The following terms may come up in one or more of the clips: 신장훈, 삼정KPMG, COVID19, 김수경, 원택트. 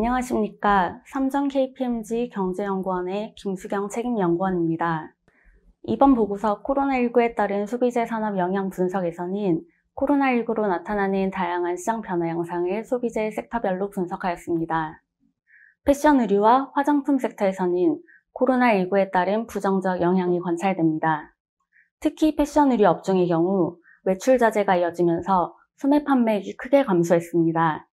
안녕하십니까. 삼전 KPMG 경제연구원의 김수경 책임연구원입니다. 이번 보고서 코로나19에 따른 소비재 산업 영향 분석에서는 코로나19로 나타나는 다양한 시장 변화 양상을 소비재 섹터별로 분석하였습니다. 패션 의류와 화장품 섹터에서는 코로나19에 따른 부정적 영향이 관찰됩니다. 특히 패션 의류 업종의 경우 외출 자제가 이어지면서 소매 판매액이 크게 감소했습니다.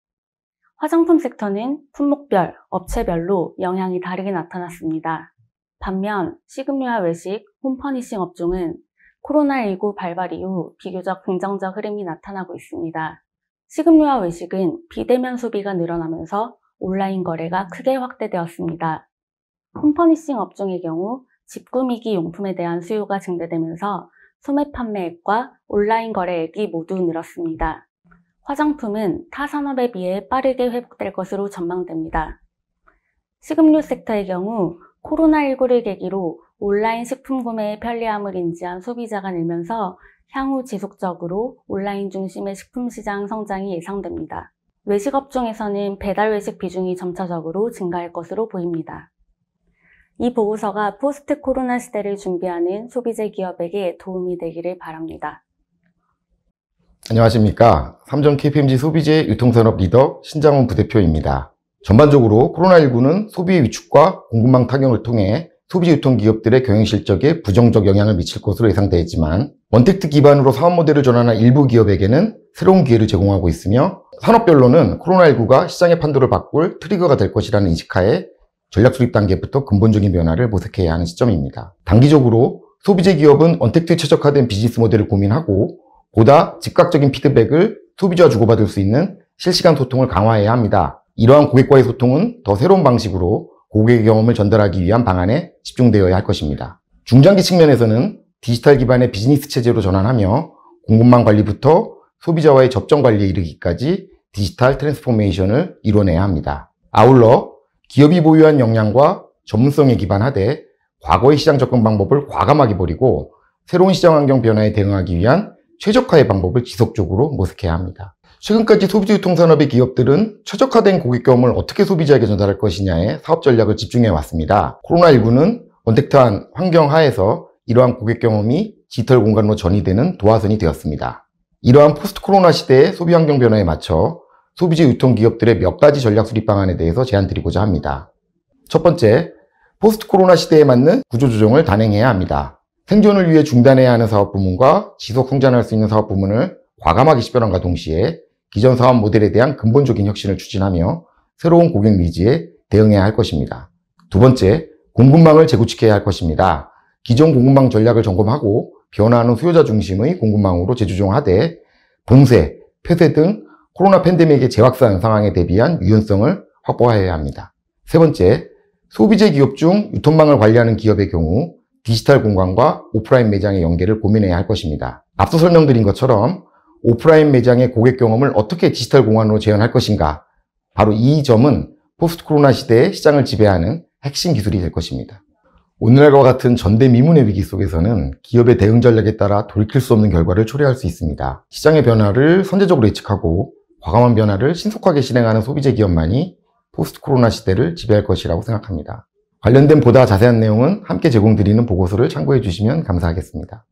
화장품 섹터는 품목별, 업체별로 영향이 다르게 나타났습니다. 반면 식음료와 외식, 홈퍼니싱 업종은 코로나19 발발 이후 비교적 긍정적 흐름이 나타나고 있습니다. 식음료와 외식은 비대면 소비가 늘어나면서 온라인 거래가 크게 확대되었습니다. 홈퍼니싱 업종의 경우 집꾸미기 용품에 대한 수요가 증대되면서 소매 판매액과 온라인 거래액이 모두 늘었습니다. 화장품은 타 산업에 비해 빠르게 회복될 것으로 전망됩니다. 식음료 섹터의 경우 코로나19를 계기로 온라인 식품 구매의 편리함을 인지한 소비자가 늘면서 향후 지속적으로 온라인 중심의 식품 시장 성장이 예상됩니다. 외식 업종에서는 배달 외식 비중이 점차적으로 증가할 것으로 보입니다. 이 보고서가 포스트 코로나 시대를 준비하는 소비재 기업에게 도움이 되기를 바랍니다. 안녕하십니까. 삼전 KPMG 소비재 유통산업 리더 신장훈 부대표입니다. 전반적으로 코로나19는 소비의 위축과 공급망 타격을 통해 소비재 유통기업들의 경영실적에 부정적 영향을 미칠 것으로 예상되었지만 원택트 기반으로 사업 모델을 전환한 일부 기업에게는 새로운 기회를 제공하고 있으며 산업별로는 코로나19가 시장의 판도를 바꿀 트리거가 될 것이라는 인식하에 전략 수립 단계부터 근본적인 변화를 모색해야 하는 시점입니다. 단기적으로 소비재 기업은 원택트에 최적화된 비즈니스 모델을 고민하고 보다 즉각적인 피드백을 소비자와 주고받을 수 있는 실시간 소통을 강화해야 합니다. 이러한 고객과의 소통은 더 새로운 방식으로 고객의 경험을 전달하기 위한 방안에 집중되어야 할 것입니다. 중장기 측면에서는 디지털 기반의 비즈니스 체제로 전환하며 공급망 관리부터 소비자와의 접점 관리에 이르기까지 디지털 트랜스포메이션을 이뤄내야 합니다. 아울러 기업이 보유한 역량과 전문성에 기반하되 과거의 시장 접근 방법을 과감하게 버리고 새로운 시장 환경 변화에 대응하기 위한 최적화의 방법을 지속적으로 모색해야 합니다. 최근까지 소비재 유통산업의 기업들은 최적화된 고객 경험을 어떻게 소비자에게 전달할 것이냐에 사업 전략을 집중해 왔습니다. 코로나19는 원택트한 환경 하에서 이러한 고객 경험이 디지털 공간으로 전이되는 도화선이 되었습니다. 이러한 포스트 코로나 시대의 소비 환경 변화에 맞춰 소비재 유통 기업들의 몇 가지 전략 수립 방안에 대해서 제안드리고자 합니다. 첫 번째, 포스트 코로나 시대에 맞는 구조 조정을 단행해야 합니다. 생존을 위해 중단해야 하는 사업 부문과 지속 성장할 수 있는 사업 부문을 과감하게 식별함과 동시에 기존 사업 모델에 대한 근본적인 혁신을 추진하며 새로운 고객 니즈에 대응해야 할 것입니다. 두 번째, 공급망을 재구축해야 할 것입니다. 기존 공급망 전략을 점검하고 변화하는 수요자 중심의 공급망으로 재조정하되 봉쇄, 폐쇄 등 코로나 팬데믹의 재확산 상황에 대비한 유연성을 확보해야 합니다. 세 번째, 소비재 기업 중 유통망을 관리하는 기업의 경우 디지털 공간과 오프라인 매장의 연계를 고민해야 할 것입니다. 앞서 설명드린 것처럼 오프라인 매장의 고객 경험을 어떻게 디지털 공간으로 재현할 것인가, 바로 이 점은 포스트 코로나 시대의 시장을 지배하는 핵심 기술이 될 것입니다. 오늘날과 같은 전대미문의 위기 속에서는 기업의 대응 전략에 따라 돌이킬 수 없는 결과를 초래할 수 있습니다. 시장의 변화를 선제적으로 예측하고 과감한 변화를 신속하게 실행하는 소비재 기업만이 포스트 코로나 시대를 지배할 것이라고 생각합니다. 관련된 보다 자세한 내용은 함께 제공드리는 보고서를 참고해 주시면 감사하겠습니다.